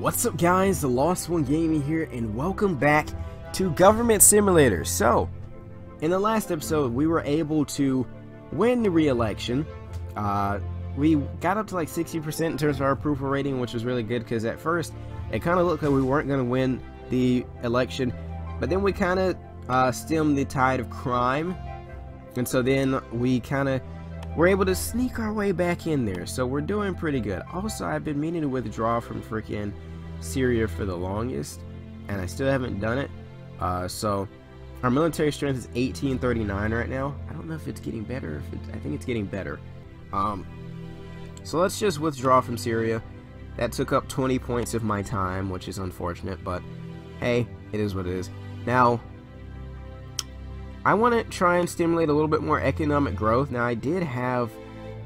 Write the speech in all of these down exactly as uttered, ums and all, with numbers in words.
What's up guys, The Lost One Gaming here, and welcome back to Government Simulator. So, in the last episode we were able to win the re-election. Uh, we got up to like sixty percent in terms of our approval rating, which was really good because at first it kind of looked like we weren't going to win the election, but then we kind of uh, stemmed the tide of crime, and so then we kind of we're able to sneak our way back in there, so we're doing pretty good. Also, I've been meaning to withdraw from freaking Syria for the longest, and I still haven't done it. Uh, so, our military strength is eighteen thirty-nine right now. I don't know if it's getting better. If it's, I think it's getting better. Um, so, let's just withdraw from Syria. That took up twenty points of my time, which is unfortunate, but hey, it is what it is. Now, I want to try and stimulate a little bit more economic growth. Now, I did have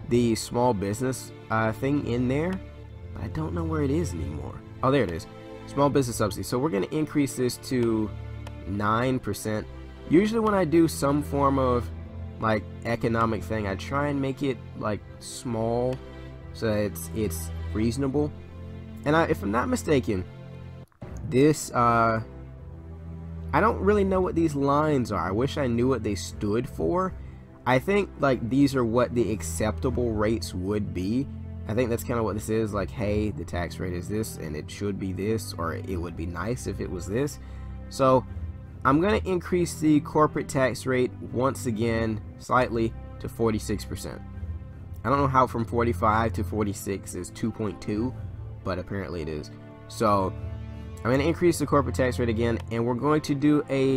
the small business uh, thing in there, but I don't know where it is anymore. Oh, there it is. Small business subsidy. So we're going to increase this to nine percent. Usually when I do some form of like economic thing, I try and make it like small so that it's, it's reasonable. And I, if I'm not mistaken, this... Uh, I don't really know what these lines are. I wish I knew what they stood for. I think like these are what the acceptable rates would be. I think that's kind of what this is, like, hey, the tax rate is this and it should be this, or it would be nice if it was this. So I'm gonna increase the corporate tax rate once again slightly to forty-six percent. I don't know how from forty-five to forty-six is two point two, but apparently it is. So I'm going to increase the corporate tax rate again, and we're going to do a,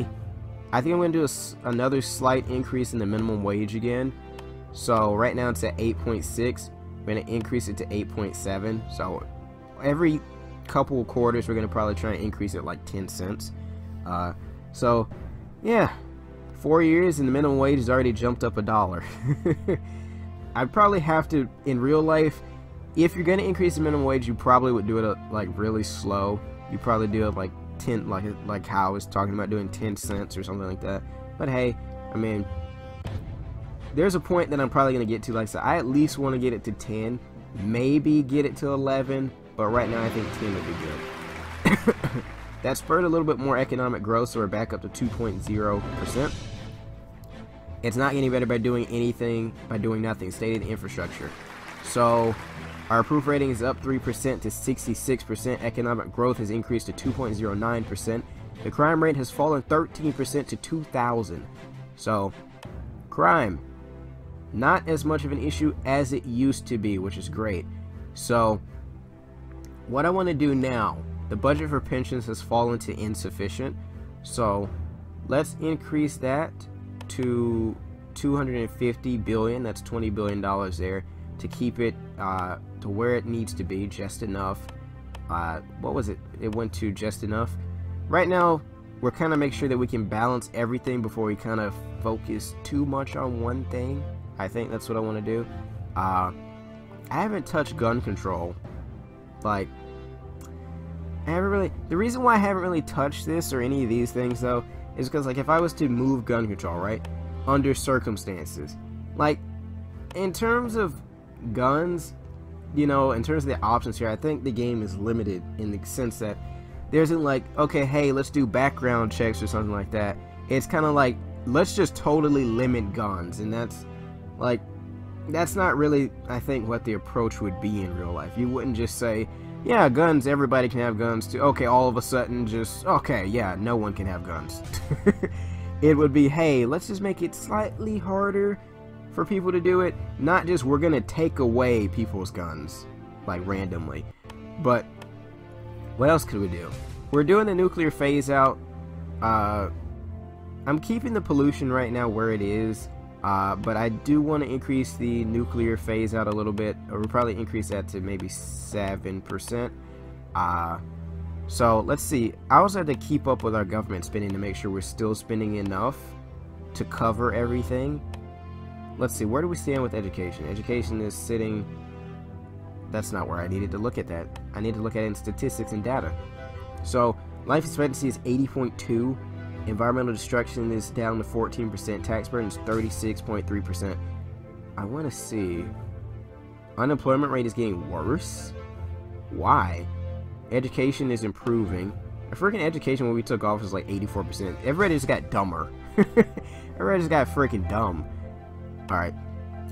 I think I'm going to do a, another slight increase in the minimum wage again. So right now it's at eight point six, I'm going to increase it to eight point seven, so every couple of quarters we're going to probably try and increase it like ten cents. Uh, so yeah, four years and the minimum wage has already jumped up a dollar. I'd probably have to, in real life, if you're going to increase the minimum wage, you probably would do it like really slow. You probably do it like ten, like like how I was talking about doing ten cents or something like that. But hey, I mean, there's a point that I'm probably gonna get to. Like, so I at least want to get it to ten, maybe get it to eleven. But right now, I think ten would be good. That spurred a little bit more economic growth, so we're back up to two point zero percent. It's not getting better by doing anything, by doing nothing. Stated infrastructure. So. Our approval rating is up three percent to sixty-six percent. Economic growth has increased to two point zero nine percent. The crime rate has fallen thirteen percent to two thousand. So, crime, not as much of an issue as it used to be, which is great. So, what I want to do now, the budget for pensions has fallen to insufficient. So, let's increase that to two hundred fifty billion dollars. That's twenty billion dollars there, to keep it uh, to where it needs to be, just enough. Uh, what was it? It went to just enough. Right now, we're kind of making sure that we can balance everything before we kind of focus too much on one thing. I think that's what I want to do. Uh, I haven't touched gun control. Like, I haven't really... The reason why I haven't really touched this or any of these things, though, is because, like, if I was to move gun control, right? Under circumstances. Like, in terms of guns, you know, in terms of the options here, I think the game is limited in the sense that there isn't like, okay, hey, let's do background checks or something like that. It's kind of like, let's just totally limit guns, and that's like, that's not really, I think, what the approach would be in real life. You wouldn't just say, yeah, guns, everybody can have guns too. Okay, all of a sudden just, okay, yeah, no one can have guns. It would be, hey, let's just make it slightly harder for people to do it, not just we're gonna take away people's guns like randomly. But what else could we do? We're doing the nuclear phase out. uh, I'm keeping the pollution right now where it is, uh, but I do want to increase the nuclear phase out a little bit, or we'll probably increase that to maybe seven percent. Uh, so let's see, I also had to keep up with our government spending to make sure we're still spending enough to cover everything. Let's see, where do we stand with education? Education is sitting... That's not where I needed to look at that. I need to look at it in statistics and data. So, life expectancy is eighty point two. Environmental destruction is down to fourteen percent. Tax burden is thirty-six point three percent. I want to see... Unemployment rate is getting worse? Why? Education is improving. Our freaking education when we took off was like eighty-four percent. Everybody just got dumber. Everybody just got freaking dumb. Alright.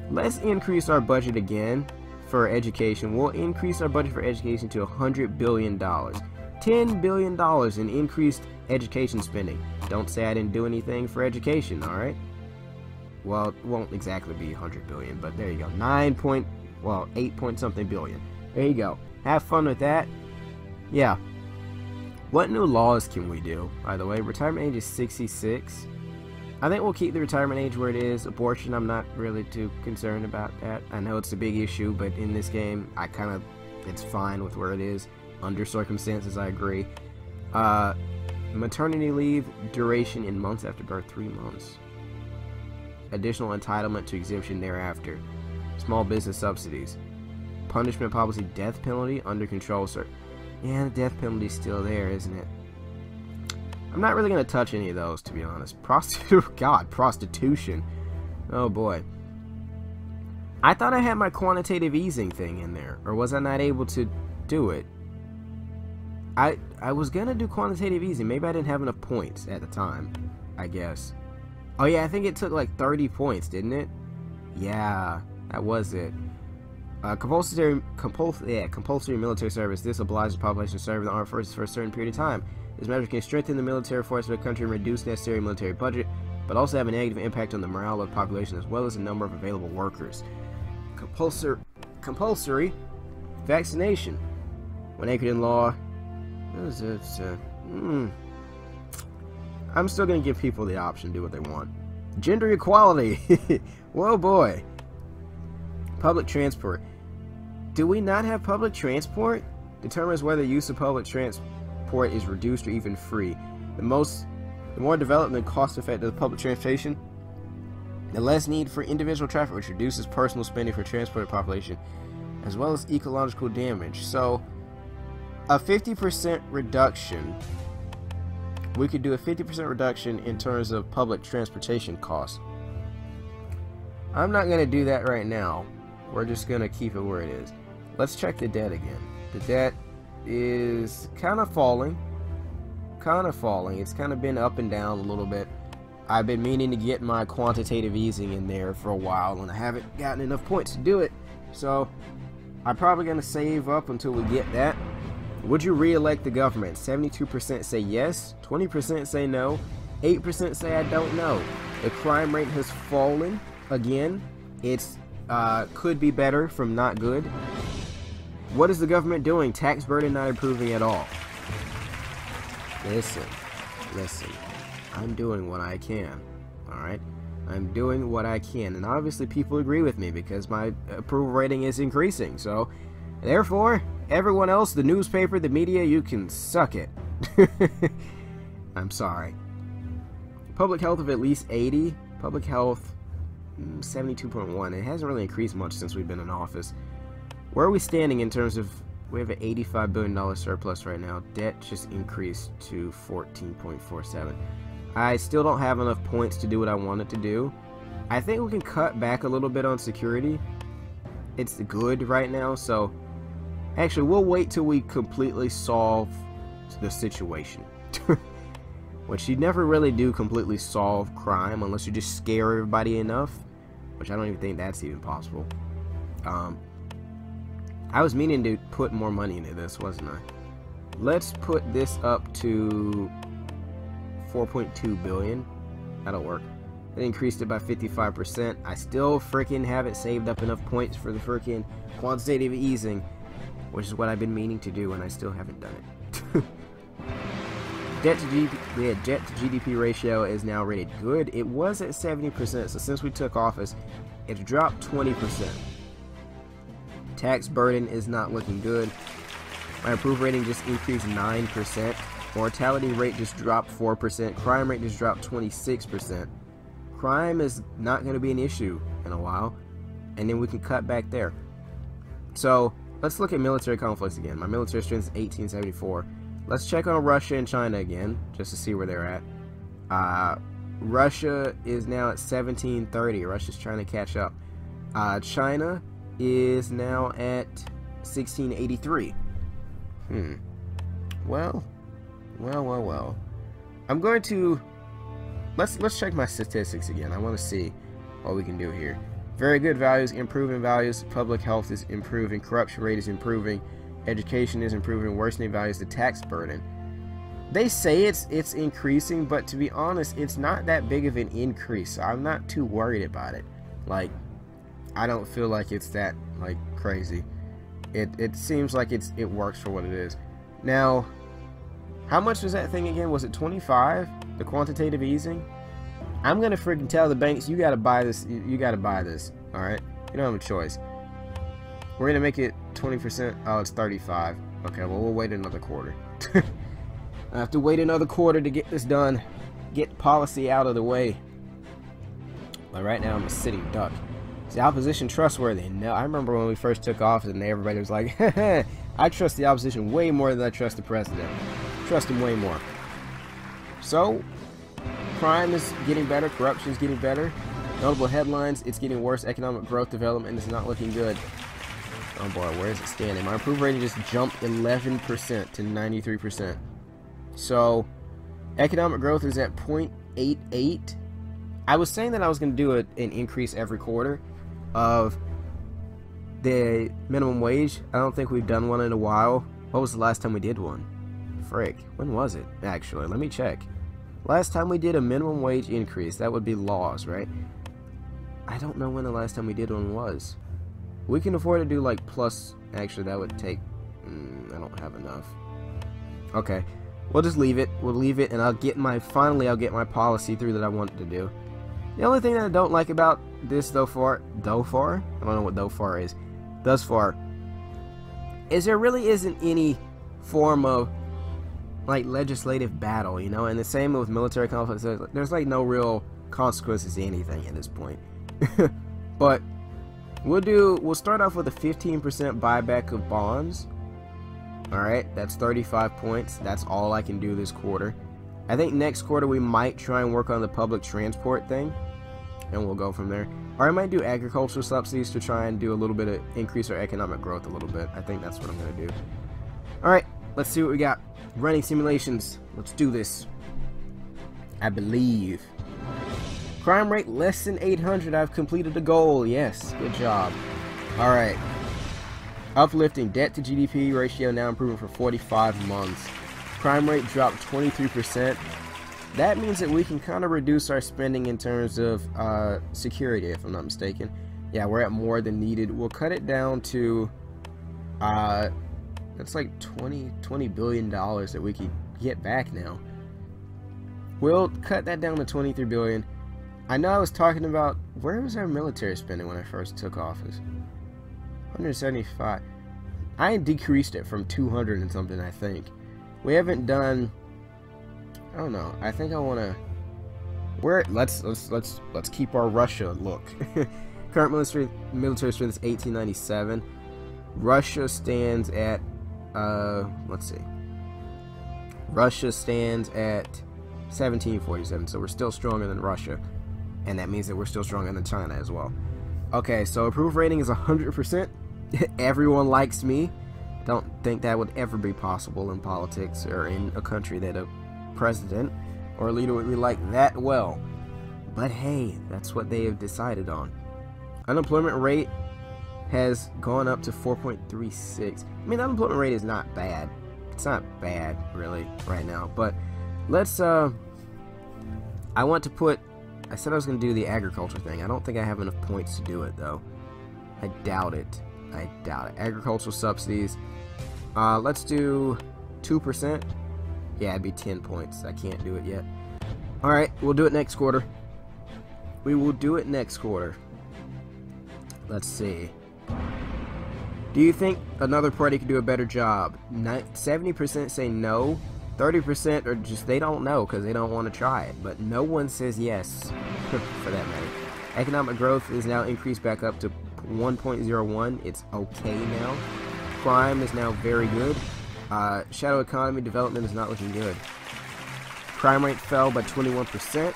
Let's increase our budget again for education. We'll increase our budget for education to one hundred billion dollars. ten billion dollars in increased education spending. Don't say I didn't do anything for education, alright? Well, it won't exactly be one hundred billion, but there you go. nine point, well, eight point something billion. There you go. Have fun with that. Yeah. What new laws can we do, by the way? Retirement age is sixty-six. I think we'll keep the retirement age where it is. Abortion, I'm not really too concerned about that. I know it's a big issue, but in this game, I kind of, it's fine with where it is. Under circumstances, I agree. Uh, maternity leave, duration in months after birth, three months. Additional entitlement to exemption thereafter. Small business subsidies. Punishment policy, death penalty, under control, sir. Yeah, the death penalty's still there, isn't it? I'm not really going to touch any of those, to be honest. Prostitute, God, prostitution. Oh, boy. I thought I had my quantitative easing thing in there, or was I not able to do it? I I was gonna do quantitative easing. Maybe I didn't have enough points at the time, I guess. Oh yeah, I think it took like thirty points, didn't it? Yeah, that was it. Uh, compulsory compulsory yeah, compulsory military service. This obliges the population to serve in the armed forces for a certain period of time. This measure can strengthen the military force of the country and reduce necessary military budget, but also have a negative impact on the morale of the population as well as the number of available workers. Compulsory compulsory vaccination. When anchored in law. I'm still gonna give people the option to do what they want. Gender equality. Whoa, boy. Public transport. Do we not have public transport? Determines whether use of public transport is reduced or even free. The most, the more developed and cost-effective the public transportation, the less need for individual traffic, which reduces personal spending for transported population, as well as ecological damage. So. A fifty percent reduction, we could do a fifty percent reduction in terms of public transportation costs. I'm not going to do that right now. We're just going to keep it where it is. Let's check the debt again. The debt is kind of falling. Kind of falling. It's kind of been up and down a little bit. I've been meaning to get my quantitative easing in there for a while, and I haven't gotten enough points to do it. So I'm probably going to save up until we get that. Would you re-elect the government? seventy-two percent say yes, twenty percent say no, eight percent say I don't know. The crime rate has fallen again. It's uh, could be better from not good. What is the government doing? Tax burden not improving at all. Listen, listen. I'm doing what I can. All right, I'm doing what I can, and obviously people agree with me because my approval rating is increasing. So, therefore. Everyone else, the newspaper, the media, you can suck it. I'm sorry. Public health of at least eighty. Public health, seventy-two point one. It hasn't really increased much since we've been in office. Where are we standing in terms of... We have an eighty-five billion dollar surplus right now. Debt just increased to fourteen point four seven. I still don't have enough points to do what I wanted to do. I think we can cut back a little bit on security. It's good right now, so... Actually, we'll wait till we completely solve the situation. Which you never really do completely solve crime unless you just scare everybody enough. Which I don't even think that's even possible. Um, I was meaning to put more money into this, wasn't I? Let's put this up to four point two billion. That'll work. It increased it by fifty-five percent. I still freaking haven't saved up enough points for the freaking quantitative easing. Which is what I've been meaning to do, and I still haven't done it. debt, to G D P, yeah, debt to G D P ratio is now rated good. It was at seventy percent, so since we took office, it's dropped twenty percent. Tax burden is not looking good. My approval rating just increased nine percent. Mortality rate just dropped four percent. Crime rate just dropped twenty-six percent. Crime is not going to be an issue in a while, and then we can cut back there. So... Let's look at military conflicts again. My military strength is eighteen seventy-four. Let's check on Russia and China again, just to see where they're at. Uh, Russia is now at seventeen thirty. Russia's trying to catch up. Uh, China is now at sixteen eighty-three. Hmm. Well, well, well, well. I'm going to let's let's check my statistics again. I want to see what we can do here. Very good values, improving values. Public health is improving. Corruption rate is improving. Education is improving. Worsening values. The tax burden. They say it's it's increasing, but to be honest, it's not that big of an increase. So I'm not too worried about it. Like, I don't feel like it's that like crazy. It it seems like it's it works for what it is. Now, how much was that thing again? Was it twenty-five? The quantitative easing? I'm gonna freaking tell the banks, you gotta buy this. You, you gotta buy this. All right? You don't have a choice. We're gonna make it twenty percent. Oh, it's thirty-five. Okay. Well, we'll wait another quarter. I have to wait another quarter to get this done. Get policy out of the way. But right now, I'm a sitting duck. Is the opposition trustworthy? No. I remember when we first took office, and everybody was like, "I trust the opposition way more than I trust the president. Trust him way more." So, crime is getting better. Corruption is getting better. Notable headlines: it's getting worse. Economic growth development is not looking good. Oh boy, where is it standing? My approval rating just jumped eleven percent to ninety-three percent. So, economic growth is at zero point eight eight. I was saying that I was going to do a, an increase every quarter of the minimum wage. I don't think we've done one in a while. What was the last time we did one? Frick, when was it? Actually, let me check. Last time we did a minimum wage increase, that would be laws, right? I don't know when the last time we did one was. We can afford to do like plus. Actually, that would take. Mm, I don't have enough. Okay. We'll just leave it. We'll leave it, and I'll get my, finally I'll get my policy through that I wanted to do. The only thing that I don't like about this though far, though far? I don't know what though far is. Thus far, is there really isn't any form of like legislative battle, you know? And the same with military conflicts. There's, there's like no real consequences to anything at this point. But we'll do. We'll start off with a fifteen percent buyback of bonds. Alright, that's thirty-five points. That's all I can do this quarter. I think next quarter we might try and work on the public transport thing, and we'll go from there. Or I might do agricultural subsidies to try and do a little bit of increase our economic growth a little bit. I think that's what I'm going to do. Alright, let's see what we got. Running simulations. Let's do this. I believe. Crime rate less than eight hundred. I've completed the goal. Yes, good job. Alright. Uplifting debt to G D P ratio now improving for forty-five months. Crime rate dropped twenty-three percent. That means that we can kind of reduce our spending in terms of uh, security, if I'm not mistaken. Yeah, we're at more than needed. We'll cut it down to uh, that's like twenty billion dollars that we could get back now. We'll cut that down to twenty-three billion. I know I was talking about where was our military spending when I first took office. one hundred seventy-five. I decreased it from two hundred and something, I think. We haven't done, I don't know. I think I want to where let's let's let's let's keep our Russia look. Current military military strength is eighteen ninety-seven. Russia stands at uh let's see. Russia stands at seventeen forty-seven. So we're still stronger than Russia, and that means that we're still stronger than China as well. Okay, so approval rating is one hundred percent. Everyone likes me. Don't think that would ever be possible in politics or in a country that a president or a leader would be like that well. But hey, that's what they have decided on. Unemployment rate has gone up to four point three six. I mean, unemployment rate is not bad. It's not bad, really, right now. But let's, uh, I want to put, I said I was going to do the agriculture thing. I don't think I have enough points to do it, though. I doubt it. I doubt it. Agricultural subsidies. Uh, let's do two percent. Yeah, it'd be ten points. I can't do it yet. Alright, we'll do it next quarter. We will do it next quarter. Let's see. Do you think another party could do a better job? seventy percent say no. thirty percent are just, they don't know because they don't want to try it. But no one says yes, for that matter. Economic growth is now increased back up to one point zero one. It's okay now. Crime is now very good. Uh, shadow economy development is not looking good. Crime rate fell by twenty-one percent.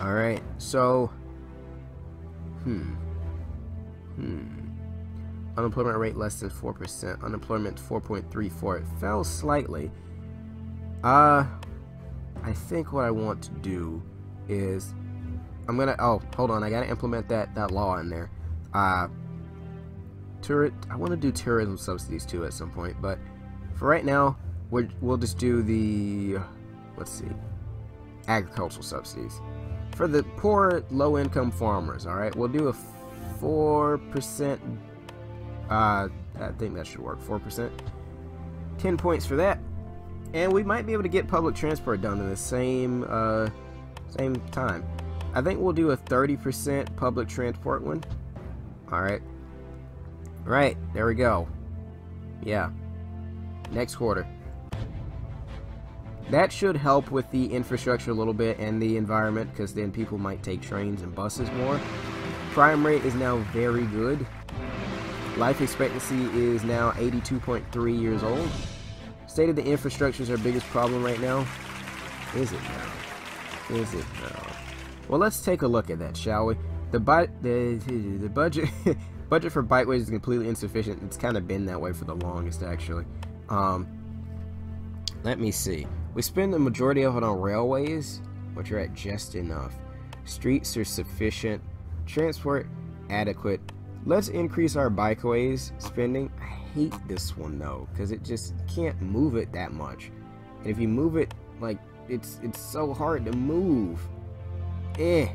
Alright, so... Hmm. Hmm. Unemployment rate less than four percent. Unemployment four point three four. It fell slightly. Uh, I think what I want to do is I'm gonna. Oh, hold on. I gotta implement that that law in there. Uh, tour, I want to do tourism subsidies too at some point, but for right now, we're, we'll just do the. Let's see, agricultural subsidies for the poor, low-income farmers. All right, we'll do a four percent. Uh, I think that should work. Four percent. Ten points for that, and we might be able to get public transport done in the same uh, same time. I think we'll do a thirty percent public transport one. Alright. Right, there we go. Yeah. Next quarter. That should help with the infrastructure a little bit and the environment, because then people might take trains and buses more. Crime rate is now very good. Life expectancy is now eighty-two point three years old. State of the infrastructure is our biggest problem right now. Is it now? Is it now? Well, let's take a look at that, shall we? The bi the, the budget budget for bikeways is completely insufficient. It's kind of been that way for the longest, actually. Um, let me see. We spend the majority of it on railways, which are at just enough. Streets are sufficient. Transport, adequate. Let's increase our bikeways spending. I hate this one, though, because it just can't move it that much. And if you move it, like, it's, it's so hard to move. Eh.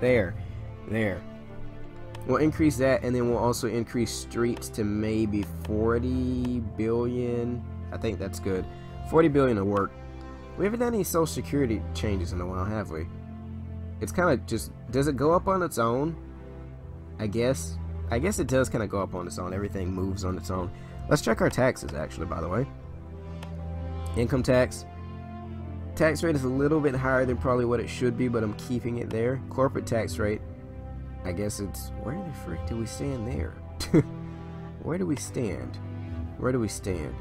there. There. We'll increase that, and then we'll also increase streets to maybe forty billion. I think that's good. forty billion will work. We haven't done any social security changes in a while, have we? It's kind of just... Does it go up on its own? I guess. I guess it does kind of go up on its own. Everything moves on its own. Let's check our taxes, actually, by the way. Income tax. Tax rate is a little bit higher than probably what it should be, but I'm keeping it there. Corporate tax rate, I guess it's... Where the frick do we stand there? Where do we stand? Where do we stand?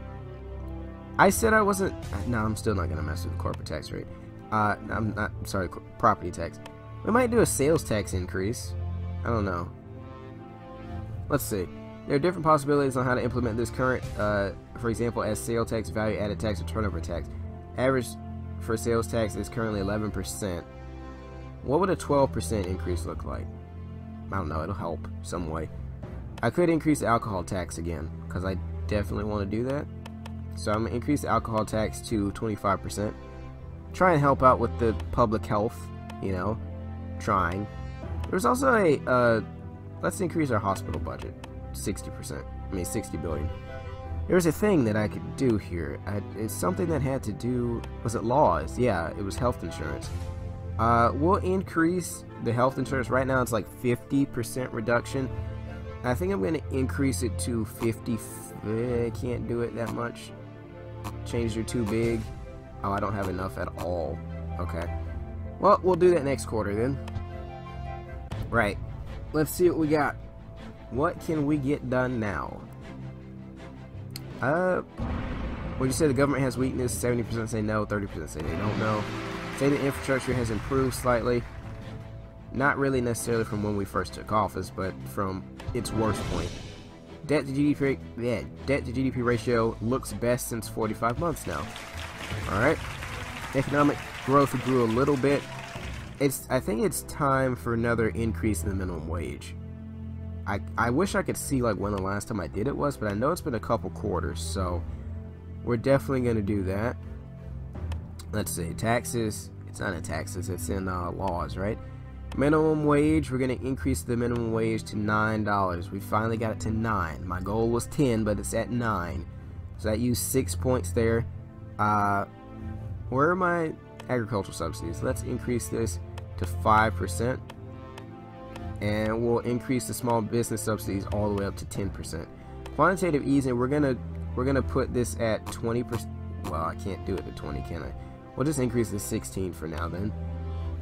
I said I wasn't... No, I'm still not going to mess with the corporate tax rate. Uh, I'm not... Sorry, property tax. We might do a sales tax increase. I don't know. Let's see. There are different possibilities on how to implement this current, uh, for example, as sales tax, value added tax, or turnover tax. Average... for sales tax is currently eleven percent. What would a twelve percent increase look like? I don't know, it'll help some way. I could increase the alcohol tax again, because I definitely want to do that. So I'm going to increase the alcohol tax to twenty-five percent. Try and help out with the public health, you know, trying. There's also a, uh, let's increase our hospital budget, sixty percent, I mean sixty billion. There's a thing that I could do here. I, it's something that had to do... Was it laws? Yeah, it was health insurance. Uh, we'll increase the health insurance. Right now it's like fifty percent reduction. I think I'm going to increase it to fifty... I can't do it that much. Changes are too big. Oh, I don't have enough at all. Okay. Well, we'll do that next quarter then. Right. Let's see what we got. What can we get done now? Uh, would you say the government has weakness? seventy percent say no, thirty percent say they don't know. Say the infrastructure has improved slightly. Not really necessarily from when we first took office, but from its worst point. Debt to G D P, yeah, debt to G D P ratio looks best since forty-five months now. Alright. Economic growth grew a little bit. It's, I think it's time for another increase in the minimum wage. I, I wish I could see like when the last time I did it was, but I know it's been a couple quarters, so we're definitely going to do that. Let's see, taxes, it's not in taxes, it's in uh, laws, right? Minimum wage, we're going to increase the minimum wage to nine dollars. We finally got it to nine. My goal was ten, but it's at nine. So that used six points there. Uh, where are my agricultural subsidies? Let's increase this to five percent. And we'll increase the small business subsidies all the way up to ten percent. Quantitative easing, we're gonna we're gonna put this at twenty percent. Well, I can't do it to twenty, can I? We'll just increase to sixteen for now then.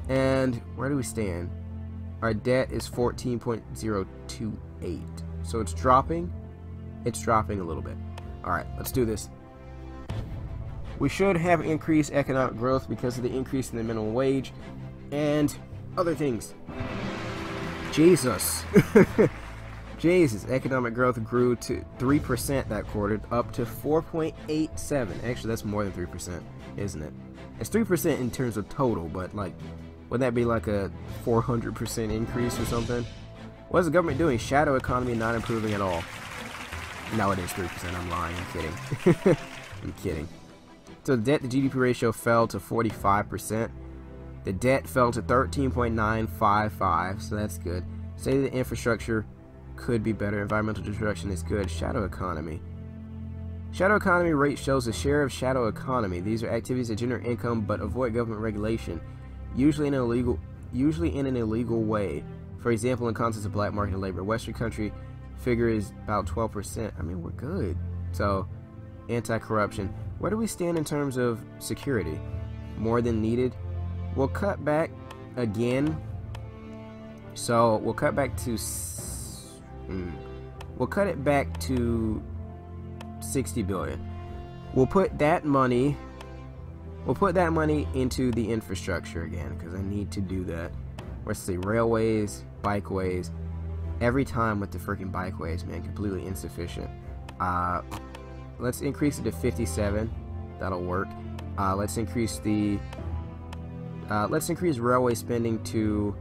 And where do we stand? Our debt is fourteen point zero two eight. So it's dropping. It's dropping a little bit. All right, let's do this. We should have increased economic growth because of the increase in the minimum wage and other things. Jesus. Jesus, economic growth grew to three percent that quarter, up to four point eight seven. Actually, that's more than three percent, isn't it? It's three percent in terms of total, but like, wouldn't that be like a four hundred percent increase or something? What is the government doing? Shadow economy not improving at all. No, it is three percent. I'm lying. I'm kidding. I'm kidding. So the debt to G D P ratio fell to forty-five percent. The debt fell to thirteen point nine five five, so that's good. State of the infrastructure could be better. Environmental destruction is good. Shadow economy. Shadow economy rate shows the share of shadow economy. These are activities that generate income but avoid government regulation, usually in an illegal, usually in an illegal way. For example, in context of black market labor, Western country figure is about twelve percent. I mean, we're good. So, anti-corruption. Where do we stand in terms of security? More than needed. We'll cut back again. So we'll cut back to. Mm, we'll cut it back to sixty billion. We'll put that money. We'll put that money into the infrastructure again, because I need to do that. Let's see, railways, bikeways. Every time with the freaking bikeways, man, completely insufficient. Uh, let's increase it to fifty-seven. That'll work. Uh, let's increase the. Uh, let's increase railway spending to.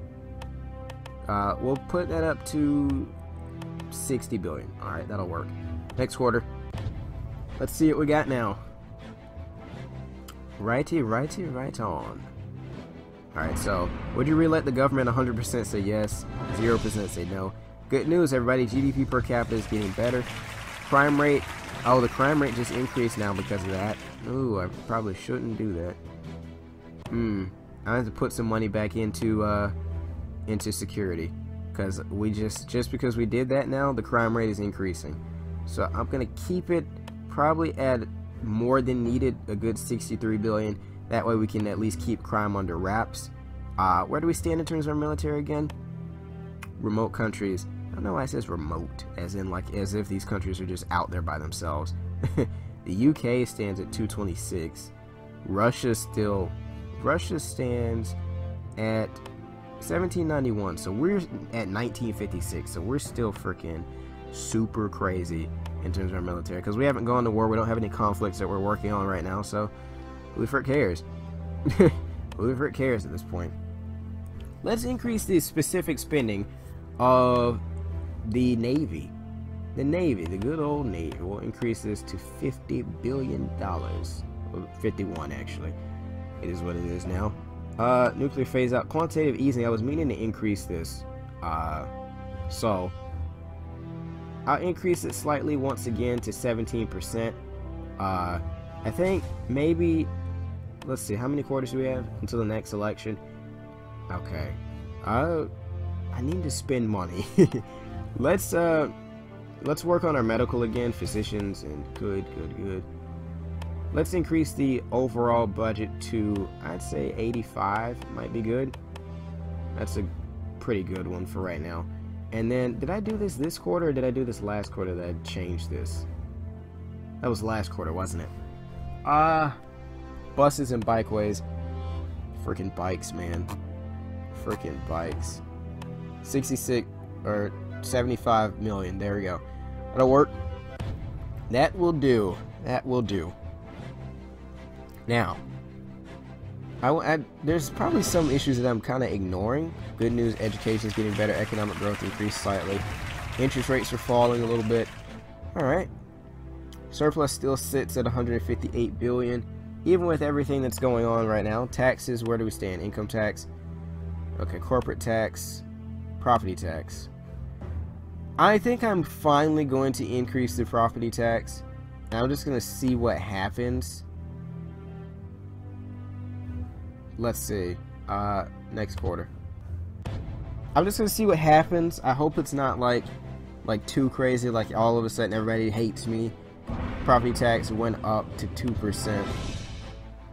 Uh, we'll put that up to sixty billion. All right, that'll work. Next quarter. Let's see what we got now. Righty, righty, right on. All right, so would you re-let the government one hundred percent say yes, zero percent say no? Good news, everybody. G D P per capita is getting better. Crime rate. Oh, the crime rate just increased now because of that. Ooh, I probably shouldn't do that. Hmm. I have to put some money back into uh, into security, because we just just because we did that now the crime rate is increasing. So I'm gonna keep it. Probably add more than needed, a good sixty-three billion. That way we can at least keep crime under wraps. Uh, where do we stand in terms of our military again? Remote countries. I don't know why it says remote, as in like as if these countries are just out there by themselves. The U K stands at two twenty-six. Russia still. Russia stands at seventeen ninety-one, so we're at nineteen fifty-six, so we're still freaking super crazy in terms of our military, because we haven't gone to war, we don't have any conflicts that we're working on right now, so who the frick cares? Who the frick cares at this point? Let's increase the specific spending of the Navy. The Navy, the good old Navy, will increase this to fifty billion dollars, fifty-one actually. It is what it is now. Uh, nuclear phase out, quantitative easing. I was meaning to increase this, uh, so I'll increase it slightly once again to seventeen percent. Uh, I think maybe, let's see, how many quarters do we have until the next election? Okay, uh, I need to spend money. let's uh, let's work on our medical again, physicians, and good, good, good. Let's increase the overall budget to, I'd say, eighty-five might be good. That's a pretty good one for right now. And then, did I do this this quarter, or did I do this last quarter that I changed this? That was last quarter, wasn't it? Ah, uh, buses and bikeways. Freaking bikes, man. Freaking bikes. sixty-six, or seventy-five million, there we go. That'll work. That will do. That will do. Now, I, I, there's probably some issues that I'm kind of ignoring. Good news, education is getting better. Economic growth increased slightly. Interest rates are falling a little bit. All right. Surplus still sits at one hundred fifty-eight billion dollars, even with everything that's going on right now. Taxes, where do we stand? Income tax. Okay, corporate tax. Property tax. I think I'm finally going to increase the property tax. I'm just going to see what happens. Let's see, uh, next quarter. I'm just gonna see what happens. I hope it's not like, like too crazy, like all of a sudden everybody hates me. Property tax went up to two percent.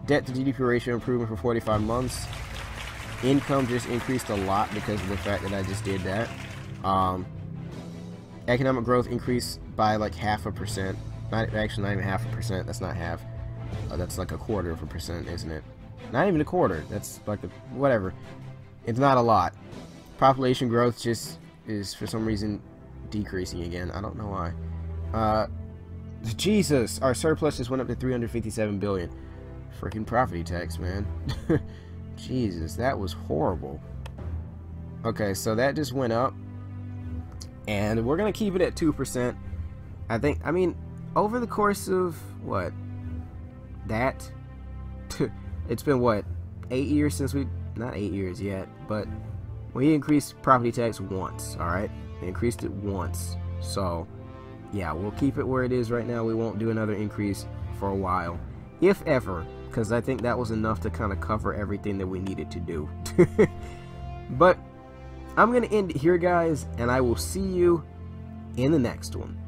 Debt to G D P ratio improvement for forty-five months. Income just increased a lot because of the fact that I just did that. Um, economic growth increased by like half a percent. Not, actually not even half a percent, that's not half. Uh, that's like a quarter of a percent, isn't it? Not even a quarter. That's like the whatever. It's not a lot. Population growth just is for some reason decreasing again. I don't know why. Uh, Jesus, our surplus just went up to three hundred fifty-seven billion. Freaking property tax, man. Jesus, that was horrible. Okay, so that just went up, and we're gonna keep it at two percent. I think, I mean, over the course of what, that it's been what, eight years since we, not eight years yet, but we increased property tax once. All right, we increased it once, so yeah, we'll keep it where it is right now. We won't do another increase for a while, if ever, because I think that was enough to kind of cover everything that we needed to do. But I'm gonna end it here, guys, and I will see you in the next one.